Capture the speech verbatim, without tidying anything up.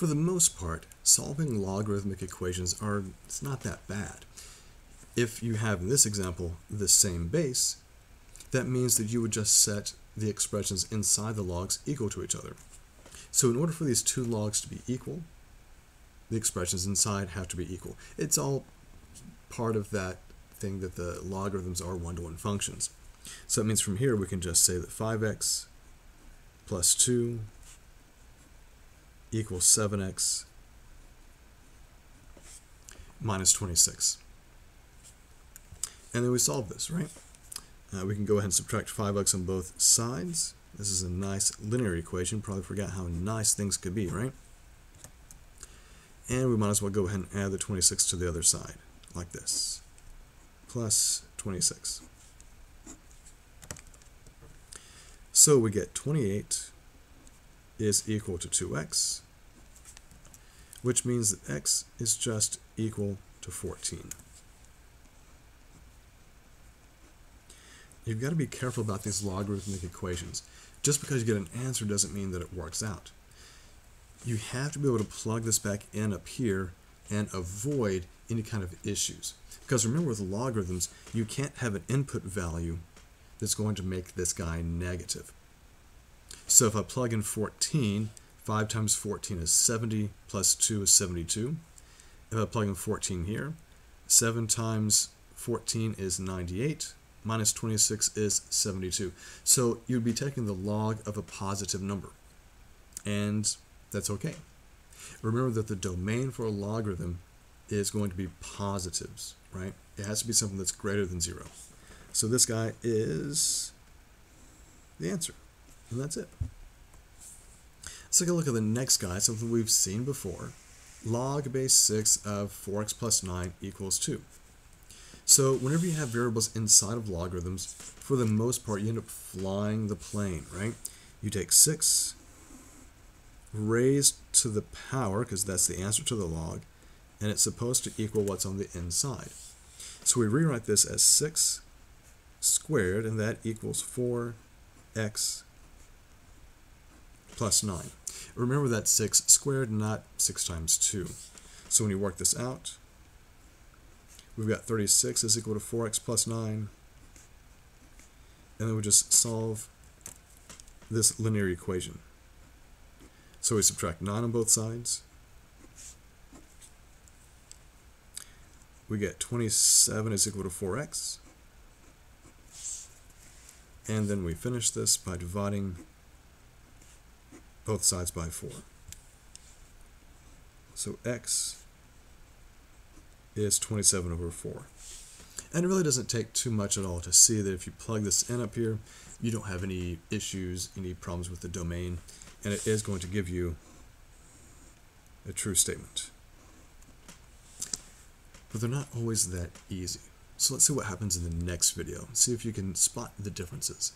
For the most part, solving logarithmic equations are it's not that bad. If you have, in this example, the same base, that means that you would just set the expressions inside the logs equal to each other. So in order for these two logs to be equal, the expressions inside have to be equal. It's all part of that thing that the logarithms are one-to-one functions. So that means from here we can just say that five x plus two equals seven x minus twenty-six. And then we solve this, right? Uh, we can go ahead and subtract five x on both sides. This is a nice linear equation. Probably forgot how nice things could be, right? And we might as well go ahead and add the twenty-six to the other side, like this. Plus twenty-six. So we get twenty-eight is equal to two x, which means that x is just equal to fourteen. You've got to be careful about these logarithmic equations. Just because you get an answer doesn't mean that it works out. You have to be able to plug this back in up here and avoid any kind of issues. Because remember, with logarithms, you can't have an input value that's going to make this guy negative. So if I plug in fourteen, five times fourteen is seventy, plus two is seventy-two. If I plug in fourteen here, seven times fourteen is ninety-eight, minus twenty-six is seventy-two. So you'd be taking the log of a positive number. And that's okay. Remember that the domain for a logarithm is going to be positives, right? It has to be something that's greater than zero. So this guy is the answer, and that's it. Let's take a look at the next guy, something we've seen before. Log base six of four x plus nine equals two. So whenever you have variables inside of logarithms, for the most part, you end up flying the plane, right? You take six raised to the power, because that's the answer to the log, and it's supposed to equal what's on the inside. So we rewrite this as six squared, and that equals four x plus nine. Remember that six squared, not six times two. So when you work this out, we've got thirty-six is equal to four x plus nine. And then we just solve this linear equation. So we subtract nine on both sides. We get twenty-seven is equal to four x. And then we finish this by dividing both sides by four. So x is twenty-seven over four. And it really doesn't take too much at all to see that if you plug this in up here, you don't have any issues, any problems with the domain, and it is going to give you a true statement. But they're not always that easy. So let's see what happens in the next video. See if you can spot the differences.